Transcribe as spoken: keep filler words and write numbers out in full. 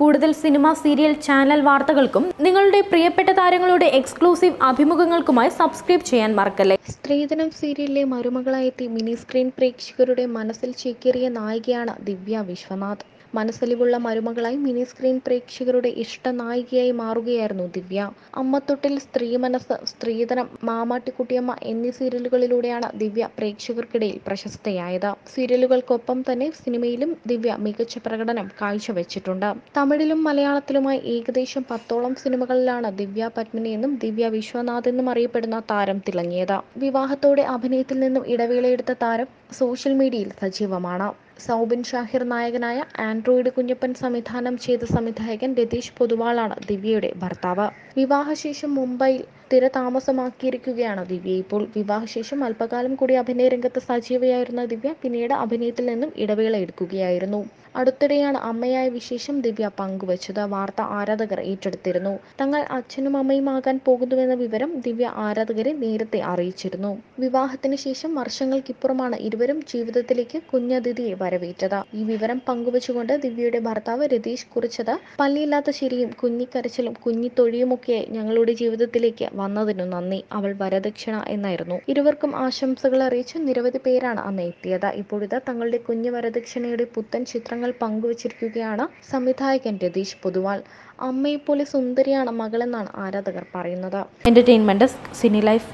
കൂടുതൽ cinema, serial, channel വാർത്തകൾക്കും നിങ്ങളുടെ പ്രിയപ്പെട്ട താരങ്ങളുടെ എക്സ്ക്ലൂസീവ് അഭിമുഖങ്ങൾക്കുമായി സബ്സ്ക്രൈബ് ചെയ്യാൻ മറക്കല്ലേ. സ്ത്രീധനം സീരിയലിലെ മരുമകളായെത്തി മിനി സ്ക്രീൻ പ്രേക്ഷകരുടെ മനസ്സിൽ ചേക്കേറിയ നായികയാണ് ദിവ്യ വിശ്വനാഥ്. മനസ്സലിവുള്ള മരുമകളായി മിനി സ്ക്രീൻ പ്രേക്ഷകരുടെ ഇഷ്ട നായികയായി മാറുകയായിരുന്നു ദിവ്യ. അമ്മത്തൊട്ടിൽ, സ്ത്രീ മനസ്സ്, സ്ത്രീധനം, മാമാട്ടിക്കുട്ടിയമ്മ എന്നീ സീരിയലുകളിലൂടെയാണ് ദിവ്യ പ്രേക്ഷകർക്കിടയിൽ പ്രശസ്തയായത്. സീരിയലുകൾക്കൊപ്പം തന്നെ സിനിമയിലും ദിവ്യ മികച്ച പ്രകടനം കാഴ്ചവെച്ചിട്ടുണ്ട്. തമിഴിലും മലയാളത്തിലുമായി ഏകദേശം പത്തോളം സിനിമകളിലാണ് ദിവ്യ പദ്മിനി എന്നും ദിവ്യ വിശ്വനാഥ് എന്നും അറിയപ്പെടുന്ന താരം തിളങ്ങിയത്. വിവാഹത്തോടെ അഭിനയത്തിൽ നിന്നും ഇടവേളയെടുത്ത താരം സോഷ്യൽ മീഡിയയിൽ സജീവമാണ്. സൌബിൻ ഷാഹിർ നായകനായ ആൻഡ്രോയിഡ് കുഞ്ഞപ്പൻ സംവിധാനം ചെയ്ത സംവിധായകൻ രതീഷ് പൊതുവാളാണ് ദിവ്യയുടെ ഭർത്താവ്. വിവാഹശേഷം മുംബൈയിൽ സ്ഥിരതാമസമാക്കിയിരിക്കുകയാണ് ദിവ്യ. ഇപ്പോൾ വിവാഹശേഷം അല്പകാലം കൂടി അഭിനയ രംഗത്ത് സജീവയായിരുന്ന ദിവ്യ പിന്നീട് അഭിനയത്തിൽ നിന്നും ഇടവേള എടുക്കുകയായിരുന്നു. അടുത്തിടെയാണ് അമ്മയായ വിശേഷം ദിവ്യ പങ്കുവച്ചത്. വാർത്ത ആരാധകർ ഏറ്റെടുത്തിരുന്നു. തങ്ങൾ അച്ഛനും അമ്മയുമാകാൻ പോകുന്നുവെന്ന വിവരം ദിവ്യ ആരാധകരെ നേരത്തെ അറിയിച്ചിരുന്നു. വിവാഹത്തിന് ശേഷം വർഷങ്ങൾക്കിപ്പുറമാണ് ഇരുവരും ജീവിതത്തിലേക്ക് കുഞ്ഞതിഥിയെ വരവേറ്റത്. ഈ വിവരം പങ്കുവച്ചുകൊണ്ട് ദിവ്യയുടെ ഭർത്താവ് രതീഷ് കുറിച്ചത്, പല്ലില്ലാത്ത ശരിയും കുഞ്ഞിക്കരച്ചിലും കുഞ്ഞിത്തൊഴിയുമൊക്കെയായി ഞങ്ങളുടെ ജീവിതത്തിലേക്ക് വന്നതിനു നന്ദി, അവൾ വരദക്ഷിണ എന്നായിരുന്നു. ഇരുവർക്കും ആശംസകൾ അറിയിച്ച് നിരവധി പേരാണ് അന്ന് എത്തിയത്. ഇപ്പോഴിതാ തങ്ങളുടെ കുഞ്ഞു വരദക്ഷിണയുടെ പുത്തൻ ചിത്രങ്ങൾ പങ്കുവച്ചിരിക്കുകയാണ് സംവിധായകൻ രതീഷ് പൊതുവാൾ. അമ്മയെപ്പോലെ സുന്ദരിയാണ് മകളെന്നാണ് ആരാധകർ പറയുന്നത്. Entertainment desk, cine life.